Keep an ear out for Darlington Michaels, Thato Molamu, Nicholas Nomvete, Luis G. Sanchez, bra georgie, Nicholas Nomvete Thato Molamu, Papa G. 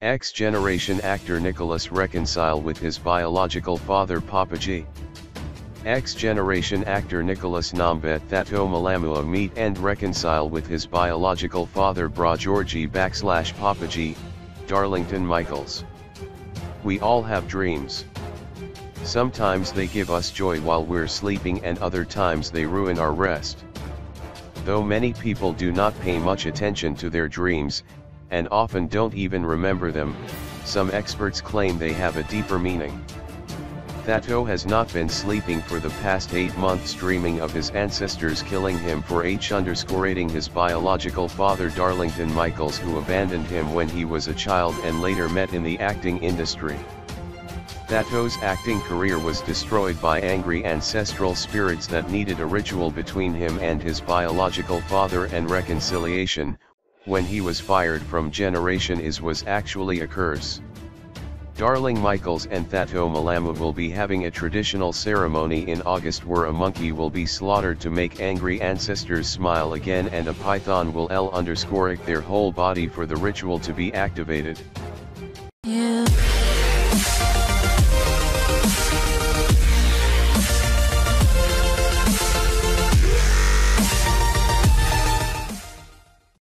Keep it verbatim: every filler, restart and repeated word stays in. Ex-generation actor Nicholas reconcile with his biological father Papa G. Ex-generation actor Nicholas Nomvete Thato Molamu meet and reconcile with his biological father Bra Georgie backslash Papa G, Darlington Michaels. We all have dreams. Sometimes they give us joy while we're sleeping and other times they ruin our rest. Though many people do not pay much attention to their dreams, and often don't even remember them, some experts claim they have a deeper meaning. Thato has not been sleeping for the past eight months dreaming of his ancestors killing him for h underscoring his biological father Darlington Michaels, who abandoned him when he was a child and later met in the acting industry. Thato's acting career was destroyed by angry ancestral spirits that needed a ritual between him and his biological father, and reconciliation, when he was fired from Generation Is, was actually a curse. Darling Michaels and Thato Molamu will be having a traditional ceremony in August where a monkey will be slaughtered to make angry ancestors smile again, and a python will l underscore their whole body for the ritual to be activated.